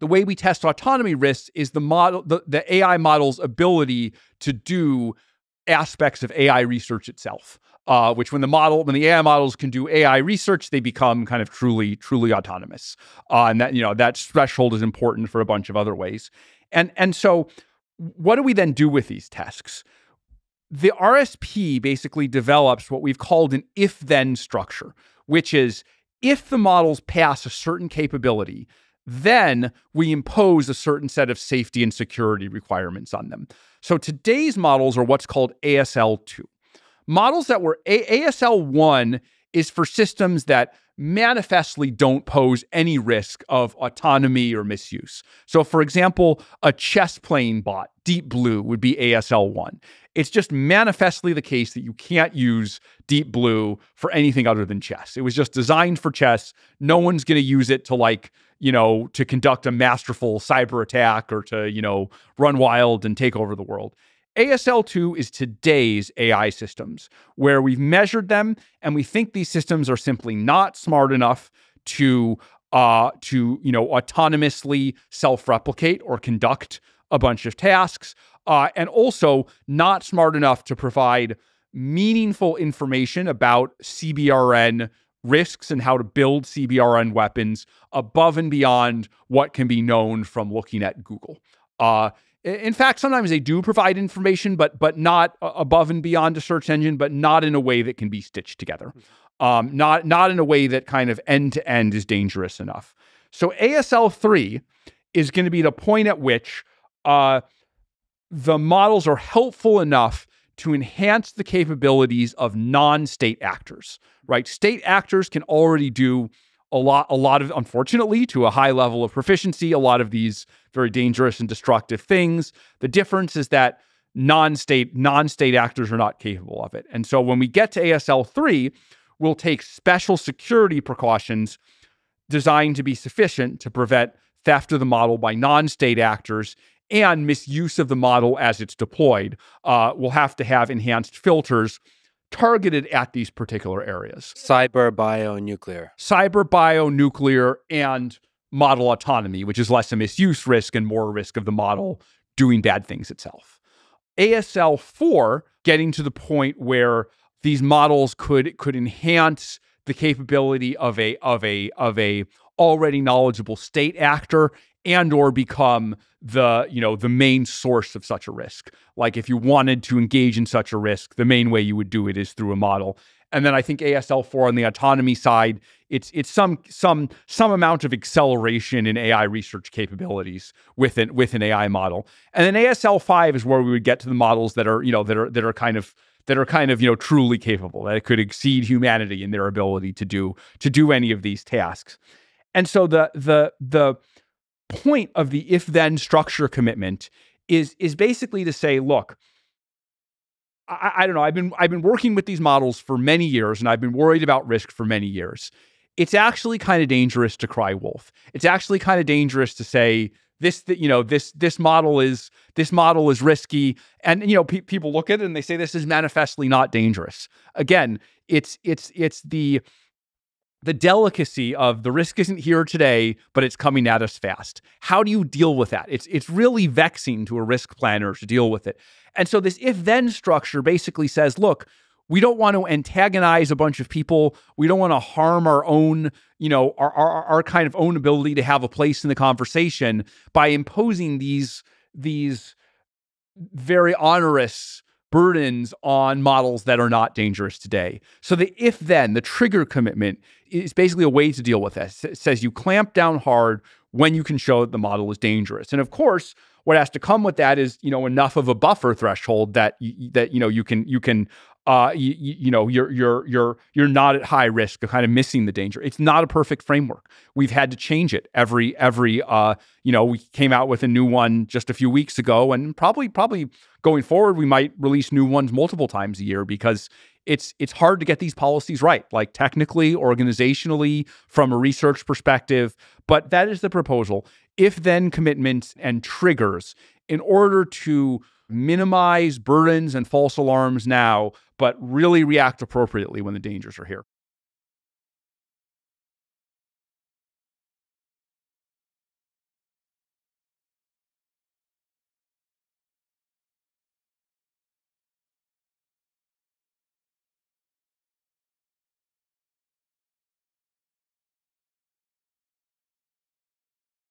the way we test autonomy risks is the AI model's ability to do aspects of AI research itself, which when the AI models can do AI research, they become kind of truly autonomous. And that, you know, that threshold is important for a bunch of other ways. And so what do we then do with these tasks? The RSP basically develops what we've called an if-then structure, which is if the models pass a certain capability, then we impose a certain set of safety and security requirements on them. So today's models are what's called ASL-2. Models that were ASL-1 is for systems that manifestly don't pose any risk of autonomy or misuse. So for example, a chess playing bot, Deep Blue, would be ASL-1. It's just manifestly the case that you can't use Deep Blue for anything other than chess. It was just designed for chess. No one's going to use it to, like, you know, to conduct a masterful cyber attack or to, you know, run wild and take over the world. ASL-2 is today's AI systems, where we've measured them and we think these systems are simply not smart enough to you know, autonomously self-replicate or conduct a bunch of tasks, and also not smart enough to provide meaningful information about CBRN risks and how to build CBRN weapons above and beyond what can be known from looking at Google. In fact, sometimes they do provide information, but not above and beyond a search engine, but not in a way that can be stitched together, not in a way that kind of end to end is dangerous enough. So ASL-3 is going to be the point at which the models are helpful enough to enhance the capabilities of non-state actors, right? State actors can already do a lot of, unfortunately, to a high level of proficiency, a lot of these very dangerous and destructive things. The difference is that non-state actors are not capable of it. And so when we get to ASL-3, we'll take special security precautions designed to be sufficient to prevent theft of the model by non-state actors and misuse of the model as it's deployed. We'll have to have enhanced filters targeted at these particular areas. Cyber, bionuclear. Cyber, bionuclear, and model autonomy, which is less a misuse risk and more a risk of the model doing bad things itself. ASL-4, getting to the point where these models could enhance the capability of a already knowledgeable state actor and or become the, you know, the main source of such a risk. Like if you wanted to engage in such a risk, the main way you would do it is through a model. And then I think ASL-4 on the autonomy side, it's some amount of acceleration in AI research capabilities with an AI model. And then ASL-5 is where we would get to the models that are, you know, that are kind of, you know, truly capable, that it could exceed humanity in their ability to do any of these tasks. And so the point of the if-then structure commitment is basically to say, look, I don't know, I've been working with these models for many years and I've been worried about risk for many years. It's actually kind of dangerous to cry wolf. It's actually kind of dangerous to say this model is risky, and, you know, people look at it and they say this is manifestly not dangerous. Again, it's the delicacy of the risk isn't here today, but it's coming at us fast. How do you deal with that? It's really vexing to a risk planner to deal with it. And so this if-then structure basically says, look, we don't want to antagonize a bunch of people. We don't want to harm our own, you know, our kind of own ability to have a place in the conversation by imposing these very onerous burdens on models that are not dangerous today. So the if-then, the trigger commitment, is basically a way to deal with this. It says you clamp down hard when you can show that the model is dangerous. And of course, what has to come with that is, you know, enough of a buffer threshold that you know, you're not at high risk of kind of missing the danger. It's not a perfect framework. We've had to change it every you know, we came out with a new one just a few weeks ago, and probably going forward we might release new ones multiple times a year, because it's hard to get these policies right, like technically, organizationally, from a research perspective. But that is the proposal: if-then commitments and triggers in order to minimize burdens and false alarms now, but really react appropriately when the dangers are here.